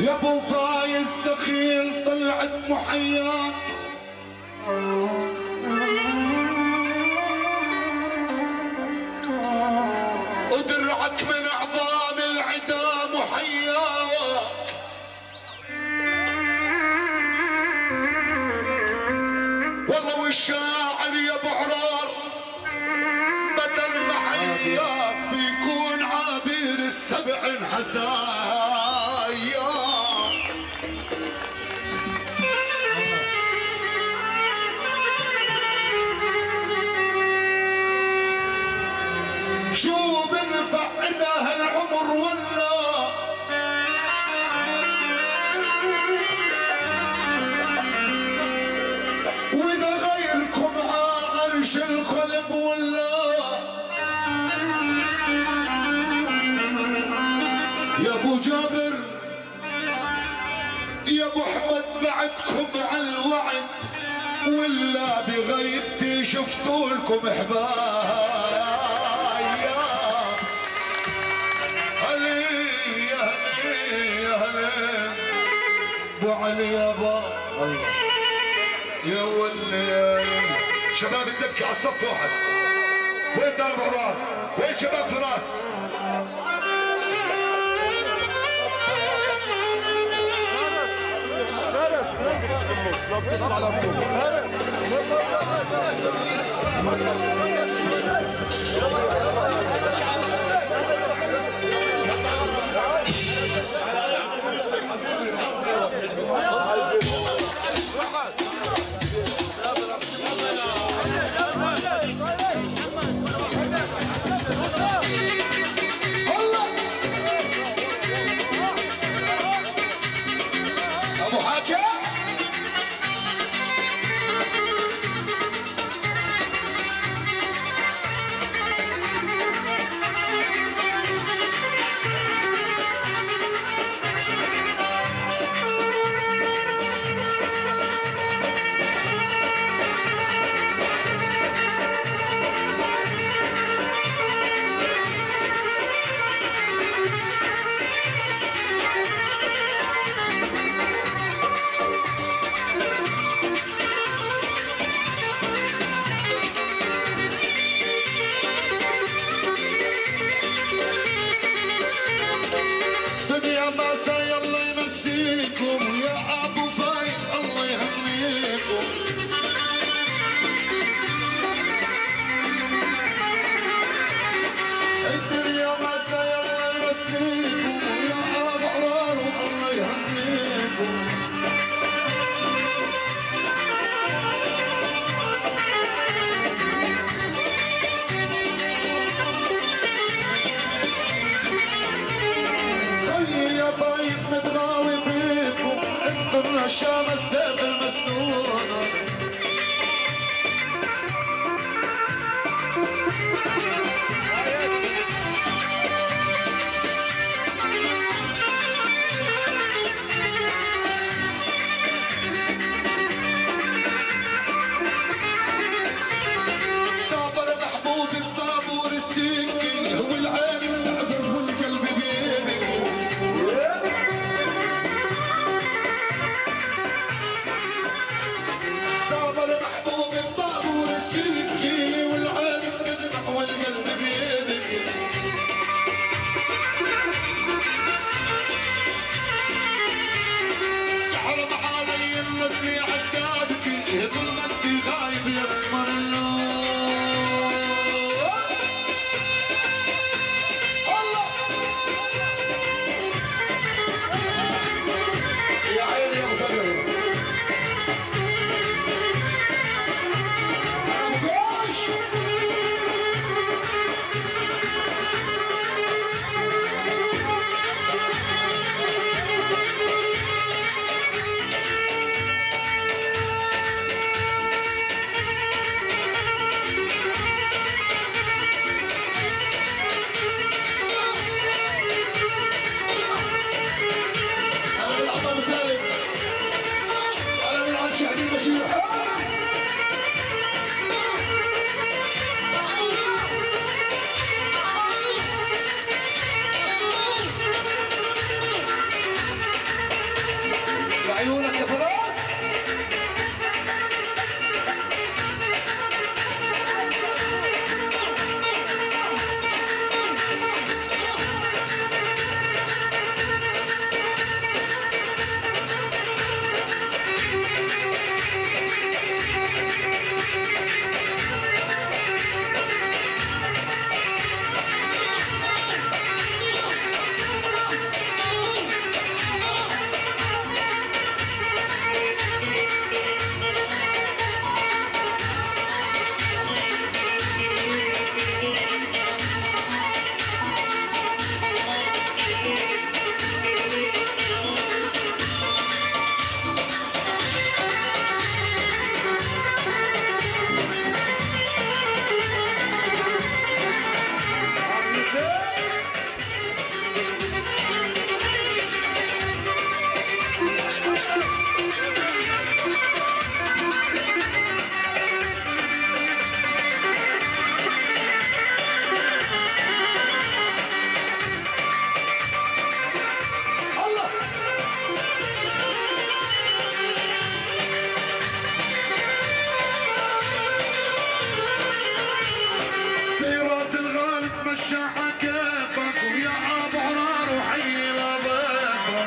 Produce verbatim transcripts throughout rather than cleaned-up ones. يا ابو فايز دخيل طلعت محياك ودرعك من اعظام العدا محياك والله والشاعر يا ابو عرار بدل محياك بيكون عابر السبع انحسايا بعدكم على الوعد ولا بغيبتي شفتولكم حبايا علي يا هلي يا هلي ابو علي يابا الله يا ولي شباب الدبكه على الصف واحد وين دار ابو عرار؟ وين شباب فراس؟ الشام السيف المسنون سافر محبوب الطابور السكين والعين العبر والقلب بيبك سافر محبوب الطابور السكين والعين تذبح والقلب بيبك حرم علي النزلي عقابك ظلمة انتي غايب يسمر اللون الله يا عيني يا مسلم انا مقاش لعيونك يا فراس شاحة كيفك ويا ابو عرار وحي لبابك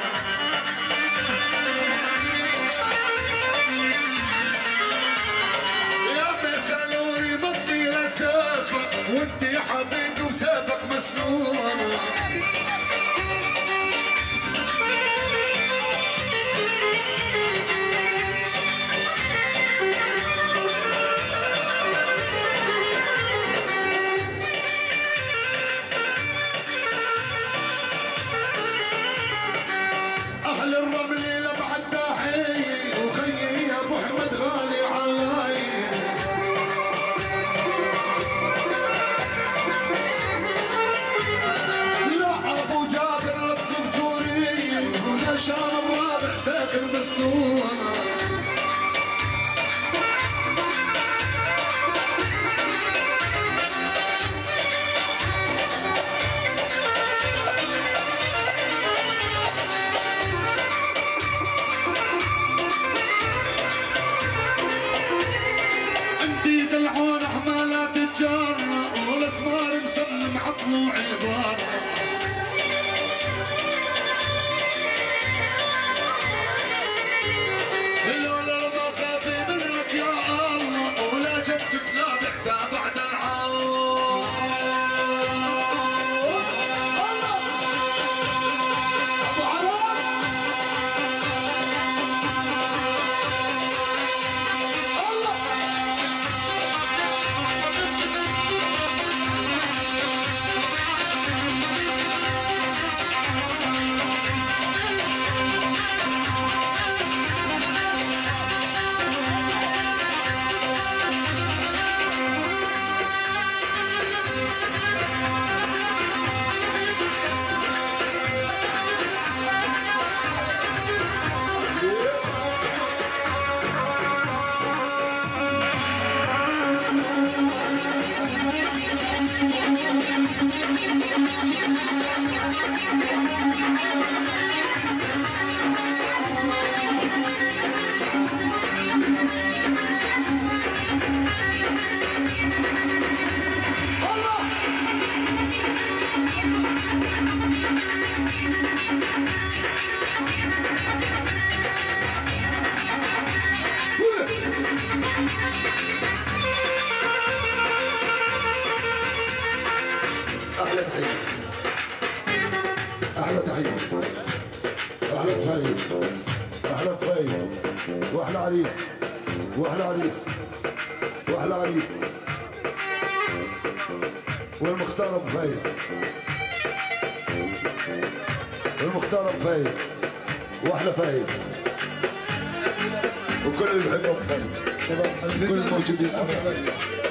يا بخلوري بطي لسافك وانتي حبيبي وسافك مسنون احلى تحيه، احلى تحيه، احلى تفايز، احلى تفايز، واحلى عريس، واحلى عريس، واحلى عريس، والمختار ابو فايز، والمختار ابو فايز، واحلى فايز، وكل اللي بحبهم فايز، كل الموجودين.